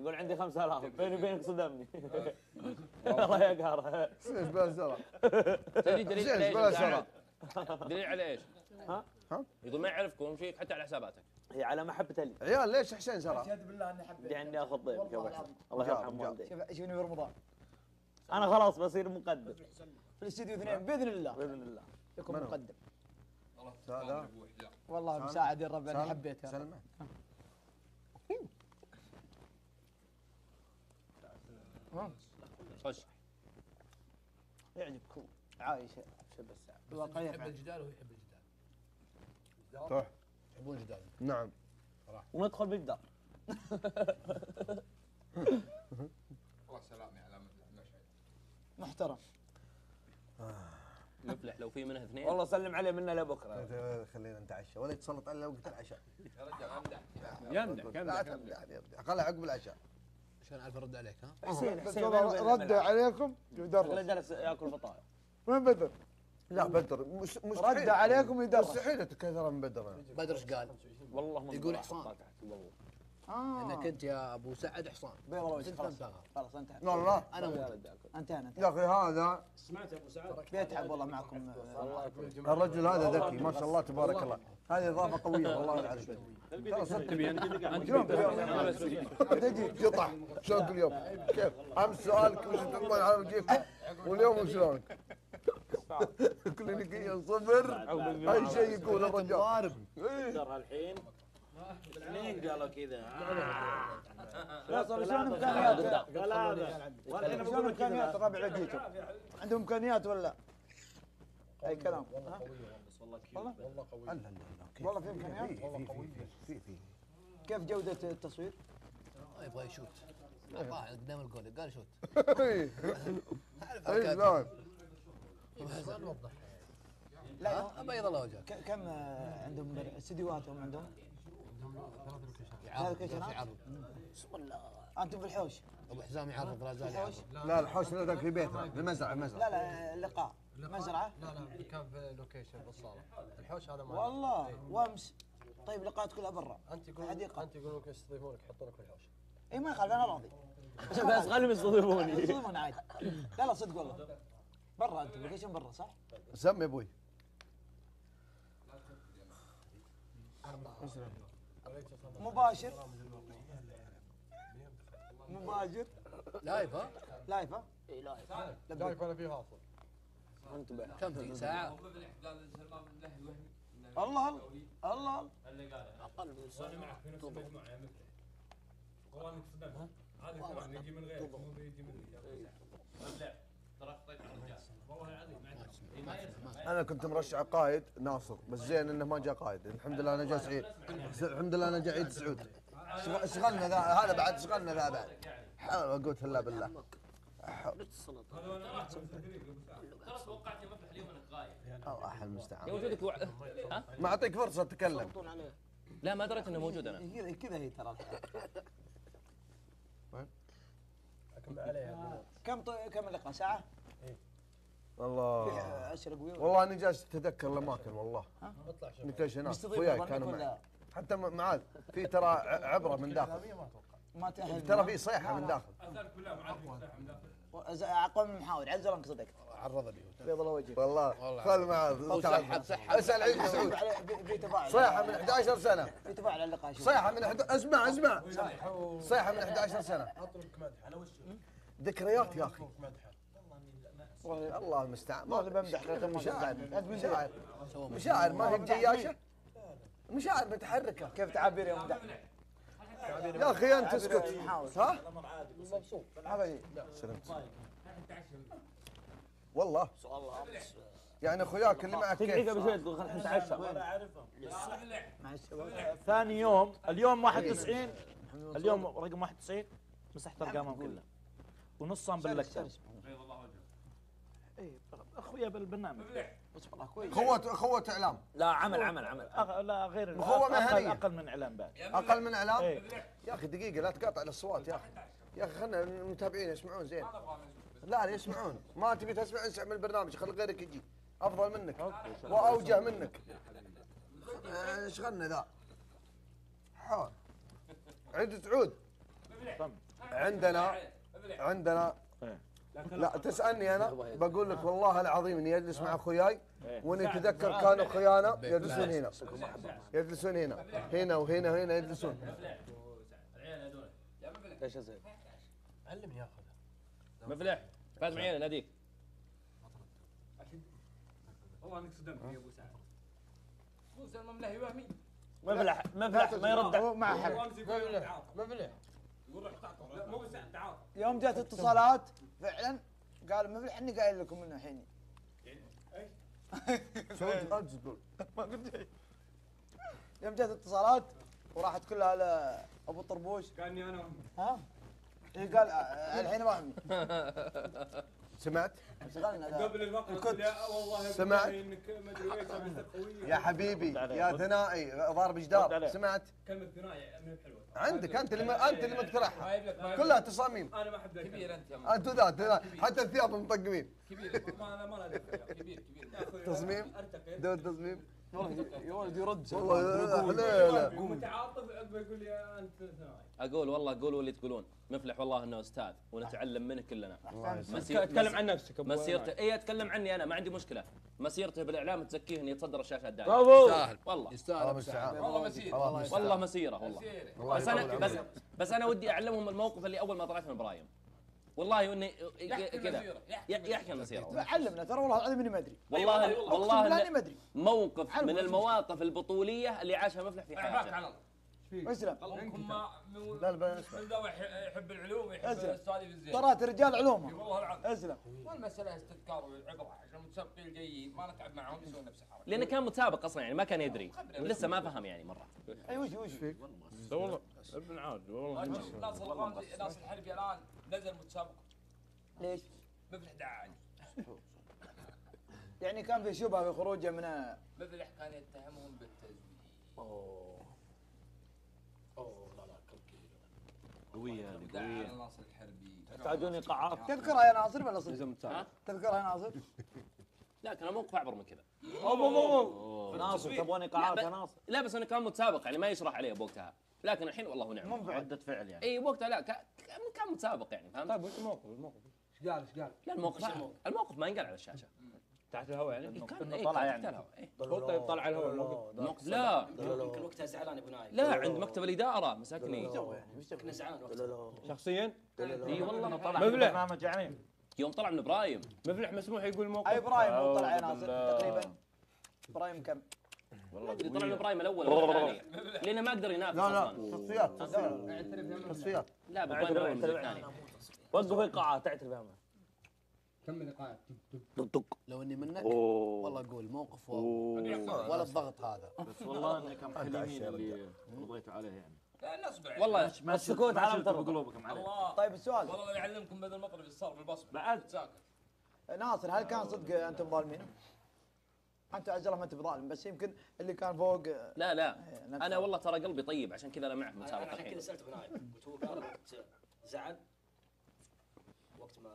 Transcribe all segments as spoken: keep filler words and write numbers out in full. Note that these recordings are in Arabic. يقول عندي خمسة آلاف بيني وبينك صدمني. الله يقهره. ايش بلا زرع؟ تدري دليل على ايش؟ دليل على ايش؟ ها؟ ها؟ يقول ما يعرفكم شيء حتى على حساباتك. هي على محبته لي. عيال ليش حسين زرع؟ اشهد بالله اني حبيته. لاني اخذ ضيفك يا ابو حسين. الله يرحم والديك. شوف شوفني برمضان. انا خلاص بصير مقدم. في الاستديو اثنين باذن الله. باذن الله. لكم مقدم. والله والله مساعد الرب اني حبيته. سلمى. خش يعجبكم عايش شب الساعة واقعية. يحب الجدال ويحب الجدال. صح يحبون الجدال. نعم صراحة وندخل بالجدار. والله سلامي على مشعل محترم. يفلح لو في منه اثنين. والله سلم عليه منا لبكره. خلينا نتعشى ولا يتسلط علينا وقت العشاء. يا رجال امدح يمدح يمدح يمدح خله عقب العشاء. عشان اعرف ارد عليك. ها؟ حسين حسين رد عليكم يدرس. خليه جالس ياكل بطايا. وين بدر؟ لا بدر مستحيل رد عليكم يدرس. مستحيل تكثر من بدر. بدر ايش قال؟ والله ما يقول حصان. والله آه. انك انت يا ابو سعد حصان. خلاص خلاص انت لا لا انا ولد انتهينا. يا اخي هذا سمعت ابو سعد بيتعب والله معكم. الرجل هذا ذكي ما شاء الله تبارك الله. هذه اضافه قويه والله العظيم. ترى صدق اليوم تجي قطع شلون كل يوم كيف؟ امس سؤالك وش تطلع على وجهك واليوم شلونك؟ كل نقيه صفر اي شيء يقول الرجال. ترى الحين اثنين قالوا كذا. لا صار شلون امكانيات؟ والحين شلون امكانيات الربع يجيكم؟ عندهم امكانيات ولا؟ اي كلام. والله والله والله قوية. لا لا لا والله في امكانيات. والله قوية. في في كيف جودة التصوير؟ يبغى يشوت. طاح قدام الجول قال شوت. اي نعم. وضح. لا ابيض الله وجهك. كم عندهم استديوهاتهم عندهم؟ ثلاث لوكيشنات. ثلاث يعرض. بسم الله. انتم في الحوش. ابو حزام يعرض لا زال يعرض. لا الحوش ذاك في بيته المزرعه المزرعه. لا لا اللقاء. مزرعه؟ لا لا كان في لوكيشن بالصاله. الحوش هذا ما والله إيه؟ وامس طيب لقاءات كلها برا. انت يقولون انت يقولون لك يستضيفونك يحطونك في الحوش. اي ما يخالف انا راضي. بس خليهم يستضيفوني. يستضيفوني عادي. لا لا صدق والله. برا انت لوكيشن برا صح؟ سم يا ابوي. مباشر مباشر لايف. ها؟ لايف. ها؟ اي لايف. لايف ولا في فاصل. انتبه كم في ساعة؟ الله الله الله اللي قاله اقل من ساعة. انا معك في نفس المجموعة يا مفتح. والله انك صدمت. هذا كلام يجي من غيرك مو بيجي مني. لا ترى خطيت على الرجال والله العظيم. انا كنت مرشح قائد ناصر بس زين انه ما جاء قائد. الحمد لله انا جاء سعيد. الحمد لله انا جاء عيد سعود. شغلنا ذا هذا بعد شغلنا ذا بعد. حول ولا قوة الا بالله. ترى توقعت يا مفتح اليوم انك غايب. او احد المستعان. يا وجودك وعد. ها؟ ما اعطيك فرصة تتكلم. لا ما دريت انه موجود انا. كذا هي ترى. اكمل عليها. كم كم اللقاء ساعة؟ والله والله انا جالس اتذكر الاماكن والله. اطلع شوف. نتاش هناك وياي كانوا معي. حتى معاذ في ترى عبره من داخل. ما تأهل ترى في صيحه من داخل. اسالك بالله معاذ في صيحه من داخل. اقوى من محاور عزلك صدقت. عرض لي بيض الله وجهك. والله خل معاذ تعال اسال عيد سعود. في تفاعل صيحه من احدى عشر سنه. في تفاعل على اللقاء. صيحه من اسمع اسمع صيحه من احدى عشر سنه. اطلبك مدح انا وش ذكريات يا اخي. الله المستعان. ما بمدح مشاعر مشاعر مشاعر ما هي بجياشه. مشاعر متحركه. كيف تعابير يا مدح؟ يا اخي انت اسكت. ها؟ مبسوط. سلمت. والله يعني اخوياك اللي معك كيف؟ دقيقه بشوي تقول خلينا نتعشى. ولا اعرفهم. ثاني يوم اليوم واحد وتسعين اليوم رقم واحد وتسعين مسحت ارقامهم كلها ونصهم باللكتر. بيض الله وجهك. اي اخويا بالبرنامج. خوة خوة اعلام. لا عمل عمل عمل. أغ... لا غير اخوة مهنية. اقل من اعلام بعد. اقل من اعلام؟ إيه؟ يا اخي دقيقة لا تقاطع الاصوات يا اخي. يا اخي خلنا المتابعين يسمعون زين. لا لا يسمعون. ما تبي تسمع انسحب من البرنامج خل غيرك يجي. افضل منك. واوجه منك. ايش غنى ذا؟ حول. عيد سعود. عندنا عندنا لا تسالني انا بقول لك والله العظيم اني اجلس مع اخوياي واني اتذكر كانوا اخويانا يجلسون هنا يجلسون هنا هنا وهنا وهنا يجلسون. العيال هذول يا مفلح ايش اسوي؟ علمني يا اخوي مفلح فاز معي ناديك والله انك صدمت يا ابو سعد مو زلمه ملهي وهمي مفلح مفلح ما يرد مع احد مفلح يقول روح تعطوا مو سعد تعال يوم جات اتصالات فعلا قال مفلح اني قايل لكم من الحين اي سويت ارجو تقول ما قلت شيء يوم جات اتصالات وراحت كلها لابو طربوش قال اني انا وهمي ها قال الحين وهمي سمعت؟ قبل المقهى والله سمعت؟ انك ما ادري وين يا حبيبي يا ثنائي ضارب جدار سمعت؟ كلمة ثنائي من الحلوة عندك انت اللي انت اللي مقترحها كلها تصاميم انا ما احب كبير انت يا انت ذات حتى الثياب مطقمين كبير ما ما له كبير كبير تصميم دور تصميم يا ولد يرد والله لا لا متعاطف عقبه يقول لي انت ثنائي اقول والله قولوا اللي تقولون مفلح والله انه استاذ ونتعلم منه كلنا اتكلم عن نفسك مسيرته اي اتكلم عني انا ما عندي مشكله مسيرته بالاعلام تزكيه اني يتصدر الشاشات دائما يستاهل والله يستاهل والله مسيره والله مسيره والله بس انا بس, بس انا ودي اعلمهم الموقف اللي اول ما طلعت من برايم والله اني كذا يحكي المسيره علمنا ترى والله العظيم اني ما ادري والله والله اني ما ادري موقف من المواقف البطوليه اللي عاشها مفلح في حياته اسلم لا لا من ذا يحب العلوم ويحب السوالف الزين ترى رجال علومهم والله العظيم اسلم والمساله استذكار والعبره عشان المتسابقين الجايين ما نتعب معهم يسوون نفس الحركه لانه كان متسابق اصلا يعني ما كان يدري لسه ما فهم يعني مره اي وش وش فيك؟ والله ابن عاد والله ناصر الغامدي ناصر الحربي الان نزل متسابق ليش؟ مفلح دعا عليه يعني كان في شبهه في خروجه من مفلح كان يتهمهم بالتزوير اوه قوية قوية ناصر الحربي تحتاجون ايقاعات تذكرها يا ناصر ولا صدق؟ تذكرها يا ناصر؟ لا كان موقف اعبر من كذا اوه ناصر تبغون ايقاعات يا ناصر؟ لا بس انا كان متسابق يعني ما يشرح عليه بوقتها لكن الحين والله هو نعم ردة فعل يعني اي وقتها لا كان متسابق يعني فهمت؟ طيب وش الموقف الموقف؟ ايش قال ايش قال؟ لا الموقف الموقف ما ينقال على الشاشة تحت الهواء يعني؟ كان طلع يعني طيب طلع على الهواء الموقف لا يمكن وقتها زعلان ابو نايف لا عند مكتب الاداره مساكني كنا زعلان وقتها شخصيا؟ اي والله طلع من البرنامج يعني يوم طلع من ابراهيم مفلح مسموح يقول الموقف اي ابراهيم هو طلع يا ناصر تقريبا ابراهيم كم؟ والله ادري طلع من ابراهيم الاول ولا الثاني لانه ما اقدر ينافس لا لا تصفيات تصفيات لا ابو ابراهيم الاول والثاني وقف ايقاعات اعترف يا كمل ايقاعات لو اني منك والله اقول موقف ولا الضغط هذا بس والله انكم حلوين اللي رضيتوا عليه يعني لا نصبر والله السكوت علامة بقلوبكم عليه طيب السؤال والله يعلمكم بدل المطرب اللي صار بالبصمه بعد ساكت ناصر هل كان صدق انتم ظالمين؟ انت اجل ما انت بظالم بس يمكن اللي كان فوق لا لا انا والله ترى قلبي طيب عشان كذا انا معك مسابقه الحين كذا سالت بنايف قلت هو كان زعل وقت ما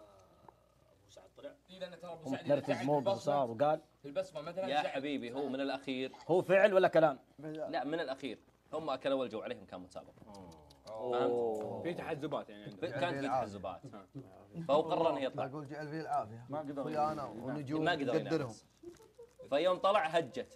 طلع لان ترى ابو سعد مركز موقف صار وقال في البصمه مثلا يا حبيبي هو من الاخير هو فعل ولا كلام؟ لا من الاخير هم اكلوا الجو عليهم كان متسابق فهمت؟ في تحزبات يعني كانت في تحزبات فهو قرر انه يطلع اقول جعل فيه العافيه ما قدر انا ونجوم قدرهم فيوم طلع هجت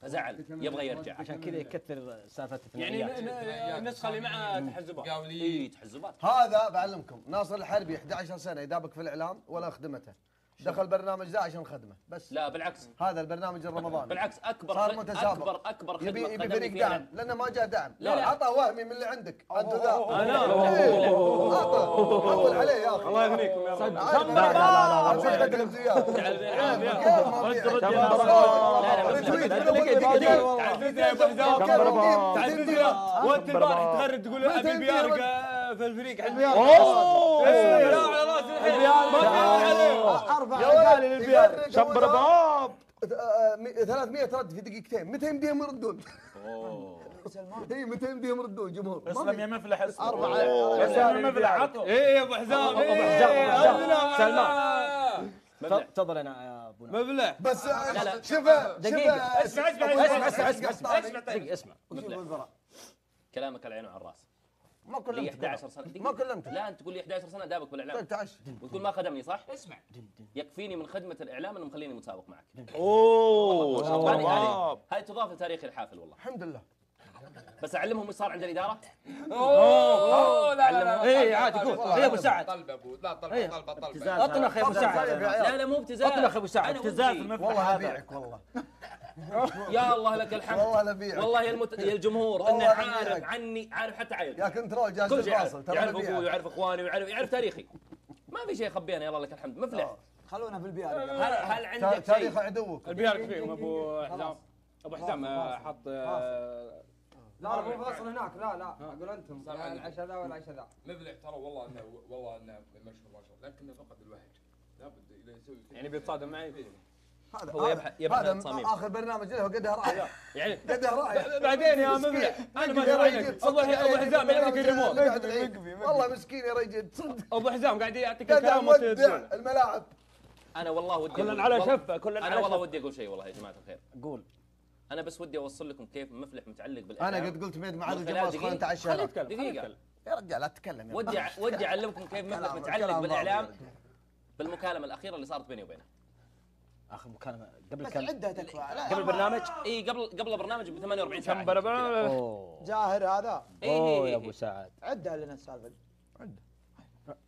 فزعل يبغى يرجع عشان كذا يكثر سالفه الثنائيات يعني النسخه اللي معها تحزبات اي تحزبات هذا بعلمكم ناصر الحربي احد عشر سنه يدابك في الاعلام ولا خدمته دخل برنامج ذا عشان خدمه بس لا بالعكس هذا البرنامج الرمضاني بالعكس اكبر صار متسابق اكبر اكبر خدمه يبي يبي فريق دعم لانه ما جاء دعم لا عطى وهمي من اللي عندك انت ذا انا عطى حول عليه يا اخي الله يغنيكم يا رب لا لا لا لا في الفريق حلبيان اوه لا على راس الحلبيان ما كان عليه اربع رجال للبيان شبر باب ثلاثمئة رد في دقيقتين متى يمديهم يردون؟ اوه اي متى يمديهم يردون جمهور اسلم يا مفلح اسلم اربع اسلم يا مفلح عطوا اي يا ابو حزام ابو حزام سلمان انتظر انا يا ابو مفلح بس شوف دقيقه اسمع اسمع اسمع اسمع اسمع اسمع كلامك على العين وعلى الراس ما كلمت احد عشر سنه، ما كلمت. لا انت تقول لي احد عشر سنه دابك بالاعلام ثلاثة عشر وتقول ما خدمني صح؟ اسمع، يكفيني من خدمه الاعلام انه مخليني متسابق معك. اوه هاي تضاف لتاريخ الحافل والله. الحمد لله. بس اعلمهم ايش صار عند الاداره؟ اوه لا لا اي عادي قول يا ابو سعد. طلب ابو لا طلب طلب طلب اطلق يا ابو سعد. لا لا مو ابتزاز، اطلق يا ابو سعد. ابتزاز والله ابيعك والله. يا الله لك الحمد والله بيعك. والله يا المت... الجمهور انه عارف عني، عارف حتى عائلتي يا كنترول جالس الفاصل ترى يعرف ابوي ويعرف اخواني ويعرف يعرف تاريخي، ما في شيء يخبينا. يا الله لك الحمد مفلح. خلونا في البيار. هل هل عندك تاريخ عدوك البيار فيهم ابو حزام؟ ابو حزام حط لا مو فاصل هناك. لا لا اقول انتم العشاء ذا والعشاء ذا مبلع ترى والله انه والله انه مشهور ما شاء الله، لكنه فقد الوهج. لابد اذا يسوي يعني بيتصادم معي هذا. هو يبحث يبحث عن اخر برنامج له قدها رايح يعني قدها رايح. بعدين يا مبلع انا ما رايك ابو حزام يعطيك الريموت والله مسكين يا رجل صدق. ابو حزام قاعد يعطيك الكلام الملاعب. انا والله ودي كلنا على شفه كلنا. انا والله ودي اقول شيء والله يا جماعه الخير. قول. أنا بس ودي أوصل لكم كيف مفلح متعلق بالإعلام. أنا قد قلت ميد معاذ الجماعة خلنا تعشى. دقيقة يا رجال لا تتكلم. ودي ودي أعلمكم كيف مفلح متعلق بالإعلام بالمكالمة الأخيرة اللي صارت بيني وبينه. آخر مكالمة قبل كم؟ عدة تكفى. قبل برنامج؟ إي قبل قبل برنامج ب ثمانية وأربعين ساعة. كم برنامج؟ جاهر هذا. أوه يا أبو سعد. عدها لنا السالفة دي. عدها.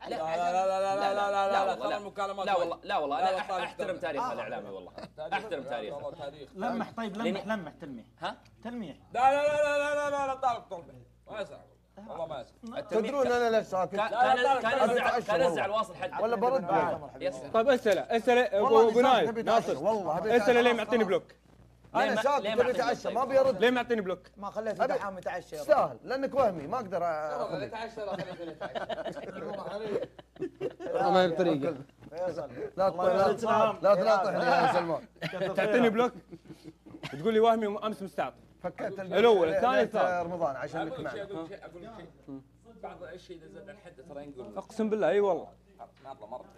لا لا لا لا لا لا لا لا المكالمات لا والله لا والله انا احترم تاريخ الاعلامي والله احترم تاريخه. لمح طيب لمح لمح تلميح. ها تلميح. لا لا لا لا لا لا طالب طلبه ما يزعل والله ما يزعل. تدرون انا ليش ساكت؟ كان كان كان ازعل واصل حد ولا برد. طيب اساله اساله ابو نايف ناصر والله اساله ليه معطيني بلوك؟ انا ساكت تبي تعشى ما بيرد. ليه معطيني بلوك؟ ما خليت الدحام يتعشى. تستاهل لانك وهمي ما اقدر اخذك. يتعشى لا خليته يتعشى. ما هي بطريقه. لا لا تلاطحني يا سلمان. تعطيني بلوك تقول لي وهمي امس مستعطي. فكرت الاول الثاني الثالث رمضان عشان لك معي. اقول شيء اقول شيء بعض الشيء اذا زاد عن حده ترى ينقلب. اقسم بالله اي والله.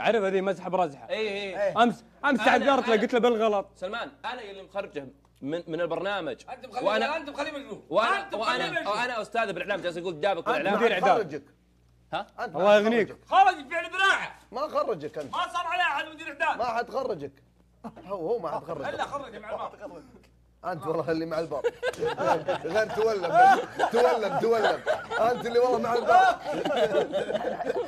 عرف هذه مزحه برزحه. اي اي امس امس تعذرت له قلت له بالغلط. سلمان انا اللي مخرجه من من البرنامج. انت مخليه وانا انت مخليه مجنون. وانا وانا وانا استاذ بالاعلام جالس يقول دابك والاعلام مدير اعداد. ها؟ الله يغنيك. خرجك فعل براعه. ما خرجك انت. ما صار عليه احد مدير اعداد. ما حد خرجك. هو هو ما حد خرجك. الا خرجه مع الباب. انت والله اللي مع الباب. غير تولب تولب تولب. انت اللي والله مع الباب.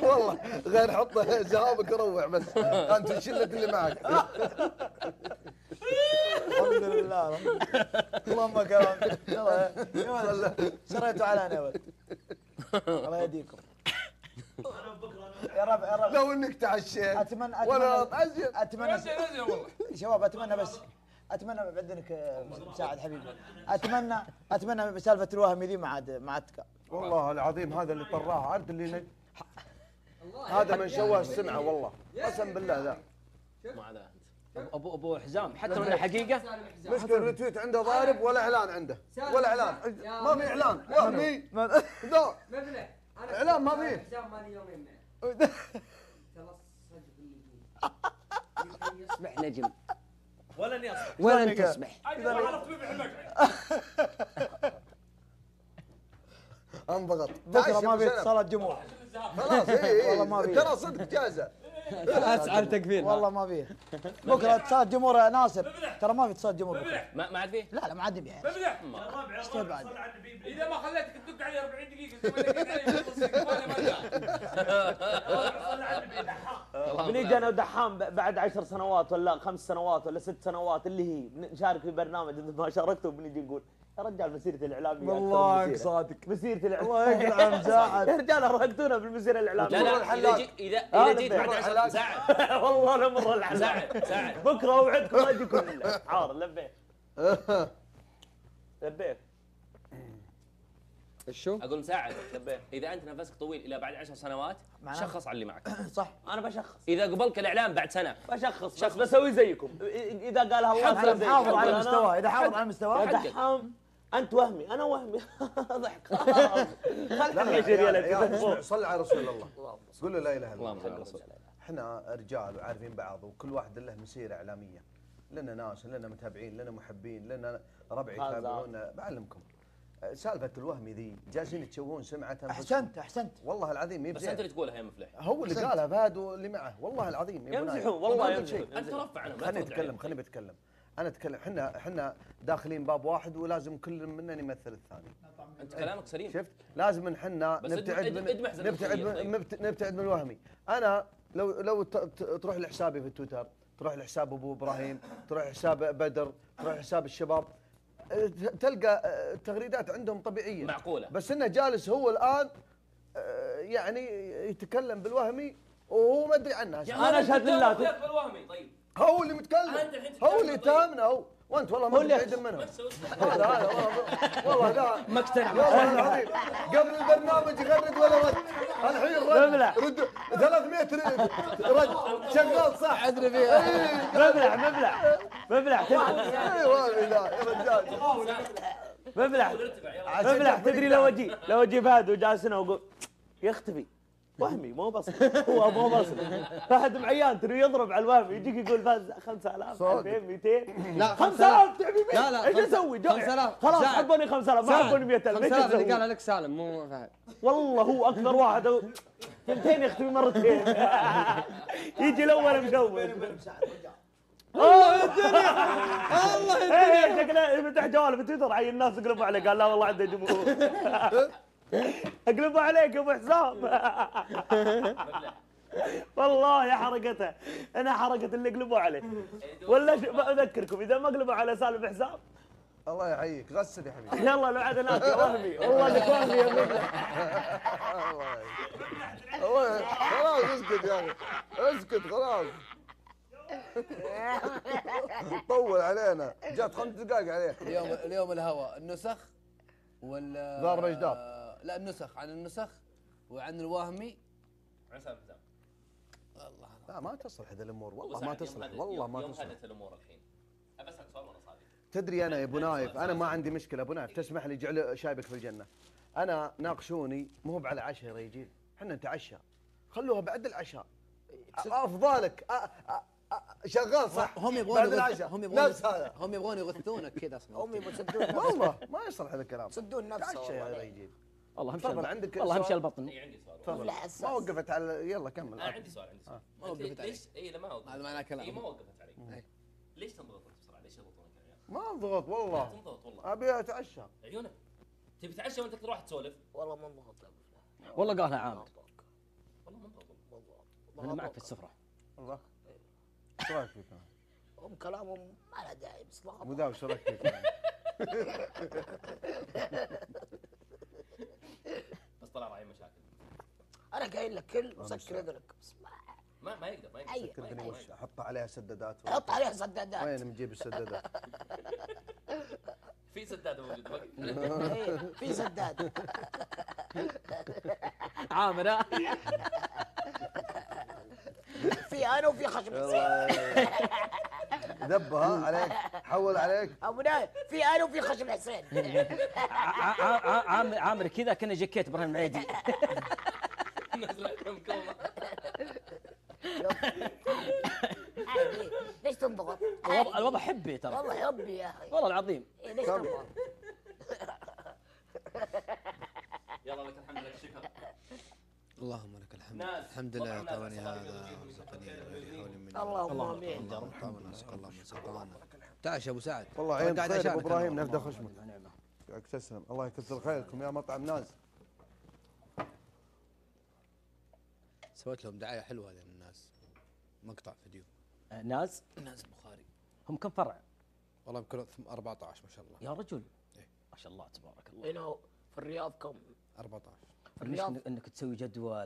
والله غير حط جوابك وروح بس. انت شلك اللي معك. الحمد لله اللهم كرمت. يلا شريتوا على انا ولد. الله يهديكم. يا رب يا رب لو انك تعشيت. اتمنى اتمنى اتمنى شباب اتمنى بس اتمنى بعد انك مساعد حبيبي. اتمنى اتمنى سالفه الوهم ذي ما عاد ما عاد والله العظيم. هذا اللي طراها عرفت اللي هذا من شوه السمعه والله قسم بالله. ذا ما ذا ابو ابو حزام حتى انه حقيقه مشكله. الريتويت عنده ضارب ولا اعلان عنده ولا اعلان. ما في اعلان وهمي دور اعلان ما في. حزام مالي يومين معه تلصج بالنجوم يصبح نجم ولا اني اصبح ولا انت تصبح. انا عرفت مبيع المقعد. انضغط بكره ما في اتصالات جمهور خلاص. اي والله ما في ترى صدق جاهزه. اسعد تكفينا والله ما في بكره اتصالات جمهور يا ناصر. ترى ما في اتصالات جمهور بكره. ما عاد فيه. لا لا ما عاد فيه. مبلع الربع الربع اذا ما خليتك تدق علي أربعين دقيقه بنيجي انا ودحام بعد عشر سنوات ولا خمس سنوات ولا ست سنوات اللي هي نشارك في برنامج اذا ما شاركته بنيجي نقول يا رجال مسيرة الإعلامية. والله صادق مسيرة الإعلامية. الله يقلع مساعد. يا رجال أرهقتونا بالمسيرة الإعلامية. لا لا إذا إذا جيت بعد عشر ساعد والله لا مر الحلال. ساعد ساعد بكرة أوعدكم ما أجي كله عار. لبيك لبيك شو؟ أقول مساعد لبيك. إذا أنت نفسك طويل إلى بعد عشر سنوات شخص على اللي معك. صح أنا بشخص. إذا قبلك الإعلام بعد سنة بشخص. شخص بسوي زيكم إذا قالها الله. حافظ على مستواه. إذا حافظ على مستواه انت وهمي انا وهمي. ضحك خلينا نجري. صل على رسول الله قول له لا اله الا الله. احنا رجال وعارفين بعض وكل واحد له مسيره اعلاميه. لنا ناس لنا متابعين لنا محبين لنا ربع يتابعونا. بعلمكم سالفه الوهمي ذي جالسين تشوهون سمعتها. احسنت احسنت والله العظيم. ما بس انت اللي تقولها يا مفلح، هو اللي قالها فهد واللي معه والله العظيم يمزحون والله يمزحون. انت رفع انا خليني اتكلم خليني بتكلم انا اتكلم. احنا احنا داخلين باب واحد ولازم كل منا يمثل الثاني. انت كلامك سليم، شفت؟ لازم احنا نبتعد من نبتعد من نبتعد من الوهمي. انا لو لو تروح لحسابي في تويتر، تروح لحساب ابو ابراهيم، تروح حساب بدر، تروح حساب الشباب، تلقى التغريدات عندهم طبيعيه معقوله. بس انه جالس هو الان يعني يتكلم بالوهمي وهو ما ادري عنها. انا اشهد لله بالوهمي. طيب هو اللي متكلم، هو اللي تامنه هو، وانت والله ما بعيد منهم. هذا هذا والله لا مقتنع والله العظيم. قبل البرنامج يغرد ولا رد، الحين رد رد ثلاث مئة رد شغال صح. ادري فيها مبلع مبلع مبلع يا رجال مبلع مبلع. تدري لو اجي لو اجي فهد وجالس هنا واقول يختفي وهمي مو بصل، هو مو بصل. فهد معيان ترى يضرب على الوهمي، يجيك يقول فهد خمسة آلاف ألفين ومئتين لا خمسة آلاف تعبي. لا لا ايش اسوي؟ خلاص حبوني خمسة آلاف ما حبوني مئة ألف. خمسة آلاف اللي قالها لك سالم مو فهد. والله هو اكثر واحد ثنتين يختفي مرتين يجي الاول مشوش. الله الدنيا الله الدنيا. شكله فتح جواله في تويتر عين الناس يقلبوا عليه، قال لا والله عنده جمهور. اقلبوا عليك يا ابو حسام. والله يا حركته انا حركه اللي قلبوا عليه. ولا اذكركم اذا ما قلبوا على سالم حسام الله يحييك غسل يا حبيبي. يلا لو عاد ناك يا وهمي والله انك وهمي يا ابني. الله خلاص اسكت يا اخي اسكت خلاص طول علينا. جات خمس دقائق عليك. اليوم اليوم الهواء النسخ ولا ضارب اجداب؟ لا النسخ عن النسخ وعن الوهمي عن سالم حسام. والله لا ما تصلح هذه الامور والله ما تصلح والله ما تصلح. يوم هدت الامور الحين ابى اسالك سؤال وانا صادق. تدري انا يا ابو نايف انا ما عندي مشكله. ابو نايف تسمح لي جعل شايبك في الجنه. انا ناقشوني مو على العشاء يا رجال، احنا نتعشى خلوها بعد العشاء افضلك. شغال صح. هم يبغون هم يبغون هم يبغون يغثونك كذا اصلا. هم يصدون والله ما يصلح هذا الكلام. يصدون نفسه يا رجال. والله همشي عندك والله همشي البطن. اي عندي سؤال. ما وقفت على يلا كمل. انا عندي سؤال عندي سؤال. ما وقفت عليك. ليش اي لا ما وقفت. هذا معناه كلام. اي ما وقفت عليك. ليش تنضغط بسرعه؟ ليش يضغطونك يا عيال؟ ما انضغط والله. تنضغط والله. ابي اتعشى. عيونك. تبي تتعشى وانت اكثر واحد تسولف؟ والله ما انضغط يا ابو والله قالها عامر. والله ما انضغط والله. انا معك في السفره. والله. ايش رايك فيه كمان؟ هم كلامهم ما له داعي بس ابو داوود ايش رايك فيه كمان؟ بس طلع معي مشاكل. انا قايل لك كل مسكر اذنك بس ما ما يقدر ما يقدر. مسكر اذني وش احط عليها سدادات؟ حط عليها سدادات. وين نجيب السدادات؟ في سداد موجود اي في سداد عامر ها؟ في انا وفي خشم حسين ذبها عليك حول عليك ابو نايف. في انا وفي خشم حسين عامر عامر كذا كنا جاكيت ابراهيم العيدي ليش تنضغط؟ الوضع حبي ترى والله حبي يا اخي والله العظيم. ليش تنضغط؟ يلا لك الحمد لله الشكر اللهم لك الحمد. الحمد لله اعطاني هذا ورزقني غير حول مني. اللهم امين. اللهم اعطانا رزق الله من سلطانه. تعش يا ابو سعد والله عين خير. ابو ابراهيم نفده خشمك تسلم. الله يكثر خيركم يا مطعم ناز. سويت لهم دعايه حلوه هذين الناس مقطع فيديو. ناز ناز البخاري هم كم فرع؟ والله بكل أربعة عشر ما شاء الله يا رجل. ايه ما شاء الله تبارك الله. هنا في الرياض كم؟ أربعة عشر. الرياض انك تسوي جدول